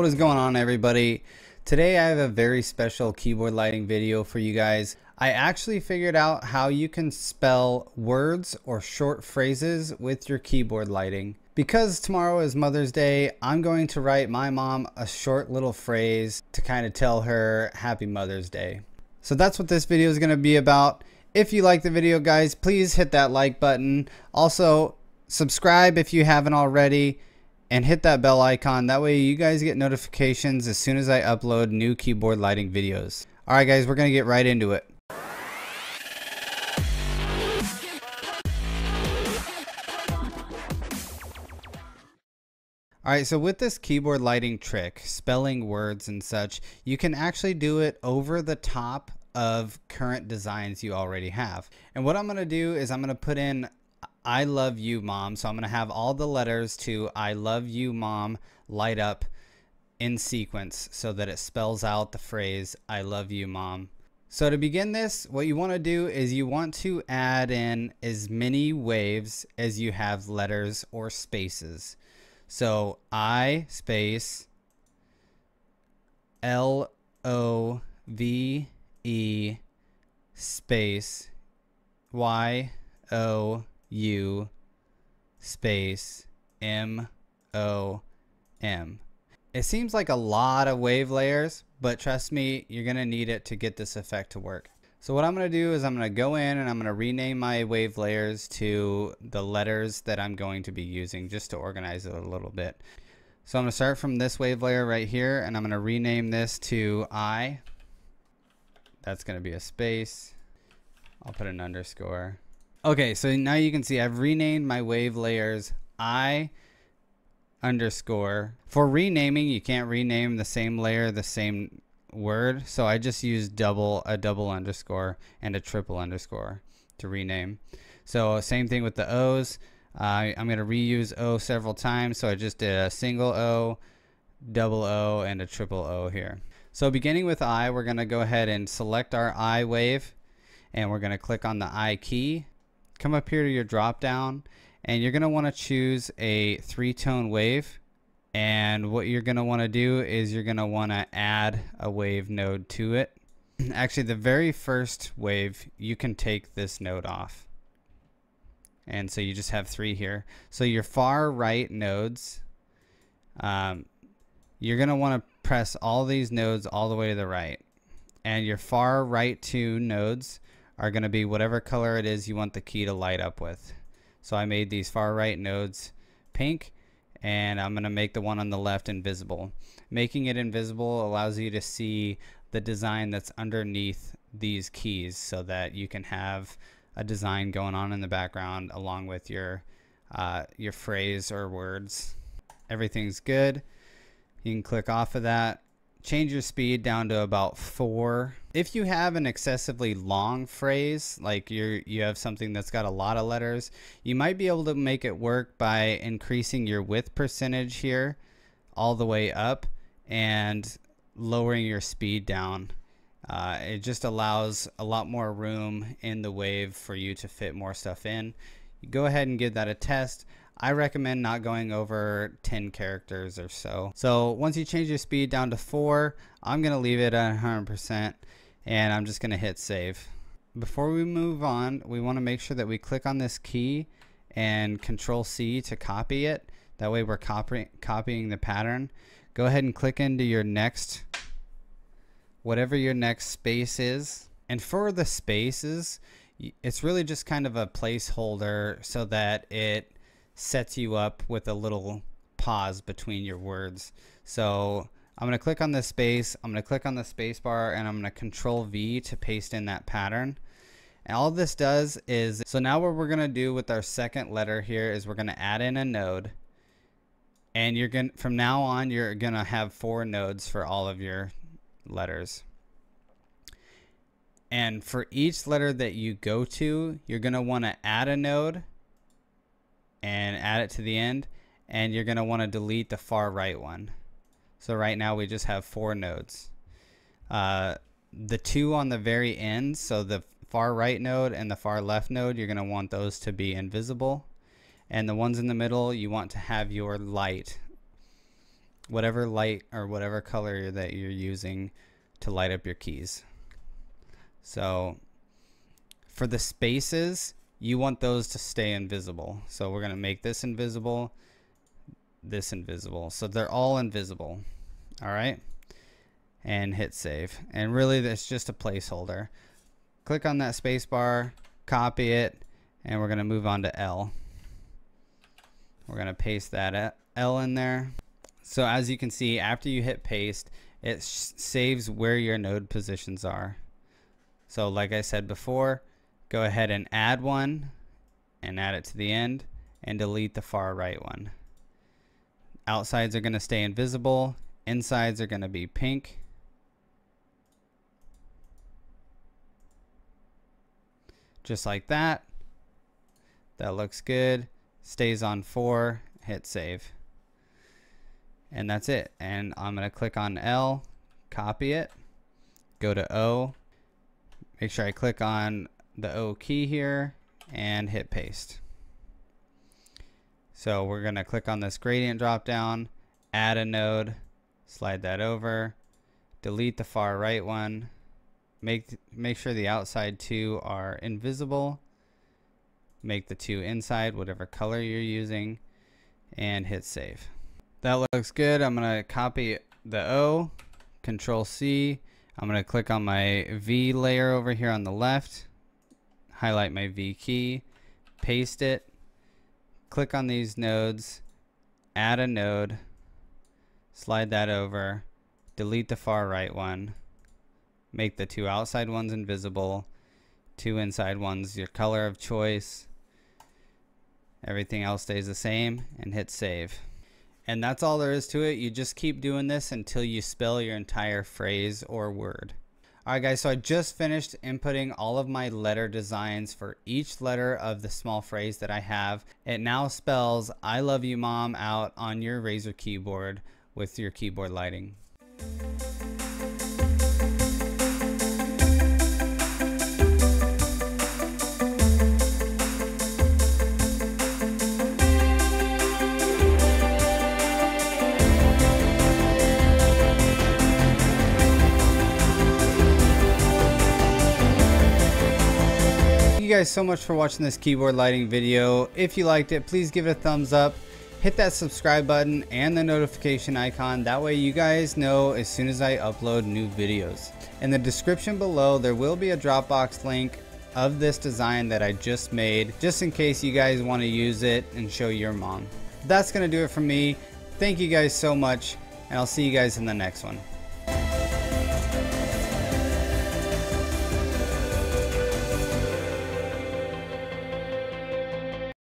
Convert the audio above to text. What is going on, everybody? Today I have a very special keyboard lighting video for you guys. I actually figured out how you can spell words or short phrases with your keyboard lighting. Because tomorrow is Mother's Day, I'm going to write my mom a short little phrase to kind of tell her Happy Mother's Day. So that's what this video is going to be about. If you like the video, guys, please hit that like button. Also, subscribe if you haven't already. And hit that bell icon. That way you guys get notifications as soon as I upload new keyboard lighting videos. Alright guys, we're gonna get right into it. Alright, so with this keyboard lighting trick, spelling words and such, you can actually do it over the top of current designs you already have. And what I'm gonna do is I'm gonna put in I love you, mom. So I'm going to have all the letters to I love you, mom light up in sequence so that it spells out the phrase I love you, mom. So to begin this, what you want to do is you want to add in as many waves as you have letters or spaces. So I space L-O-V-E space Y-O U space M-O-M. It seems like a lot of wave layers, but trust me, you're going to need it to get this effect to work. So what I'm going to do is I'm going to go in and I'm going to rename my wave layers to the letters that I'm going to be using just to organize it a little bit. So I'm going to start from this wave layer right here and I'm going to rename this to I. That's going to be a space. I'll put an underscore. Okay, so now you can see I've renamed my wave layers I underscore. For renaming, you can't rename the same layer, the same word. So I just use a double underscore and a triple underscore to rename. So same thing with the O's. I'm going to reuse O several times. So I just did a single O, double O, and a triple O here. So beginning with I, we're going to go ahead and select our I wave. And we're going to click on the I key. Come up here to your drop down and you're going to want to choose a three-tone wave, and what you're going to want to do is you're going to want to add a wave node to it. Actually, the very first wave, you can take this node off, and so you just have three here. So your far right nodes, you're going to want to press all these nodes all the way to the right, and your far right two nodes are going to be whatever color it is you want the key to light up with. So I made these far right nodes pink, and I'm going to make the one on the left invisible. Making it invisible allows you to see the design that's underneath these keys so that you can have a design going on in the background along with your phrase or words. Everything's good. You can click off of that. Change your speed down to about 4. If you have an excessively long phrase, like you have something that's got a lot of letters, you might be able to make it work by increasing your width percentage here all the way up and lowering your speed down. It just allows a lot more room in the wave for you to fit more stuff in. You go ahead and give that a test. I recommend not going over 10 characters or so. So once you change your speed down to 4, I'm going to leave it at 100% and I'm just going to hit save. Before we move on, we want to make sure that we click on this key and Control C to copy it. That way we're copying the pattern. Go ahead and click into your next, whatever your next space is. And for the spaces, it's really just kind of a placeholder so that it sets you up with a little pause between your words. So I'm going to click on the space, I'm going to click on the space bar, and I'm going to Control V to paste in that pattern. And all this does is, so now what we're going to do with our second letter here is we're going to add in a node. And you're going, from now on, you're going to have 4 nodes for all of your letters. And for each letter that you go to, you're going to want to add a node and add it to the end, and you're going to want to delete the far right one. So right now we just have 4 nodes. The 2 on the very end, so the far right node and the far left node, you're going to want those to be invisible, and the ones in the middle you want to have your light whatever light or whatever color that you're using to light up your keys. So for the spaces, you want those to stay invisible. So we're going to make this invisible, this invisible. So they're all invisible. All right. And hit save. And really, that's just a placeholder. Click on that space bar, copy it, and we're going to move on to L. We're going to paste that L in there. So as you can see, after you hit paste, it saves where your node positions are. So like I said before, go ahead and add one and add it to the end and delete the far right one. Outsides are going to stay invisible. Insides are going to be pink. Just like that. That looks good. Stays on 4. Hit save. And that's it. And I'm going to click on L, copy it, go to O. Make sure I click on the O key here and hit paste. So we're going to click on this gradient drop down, add a node, slide that over, delete the far right one, make sure the outside two are invisible, make the two inside whatever color you're using, and hit save. That looks good. I'm going to copy the O, Control C. I'm going to click on my V layer over here on the left, highlight my V key, paste it, click on these nodes, add a node, slide that over, delete the far right one, make the two outside ones invisible, two inside ones your color of choice, everything else stays the same, and hit save. And that's all there is to it. You just keep doing this until you spell your entire phrase or word. Alright guys, so I just finished inputting all of my letter designs for each letter of the small phrase that I have. It now spells I love you mom out on your Razer keyboard with your keyboard lighting. Thank you guys so much for watching this keyboard lighting video. If you liked it, please give it a thumbs up, hit that subscribe button and the notification icon, that way you guys know as soon as I upload new videos. In the description below there will be a Dropbox link of this design that I just made, just in case you guys want to use it and show your mom. That's going to do it for me. Thank you guys so much, and I'll see you guys in the next one.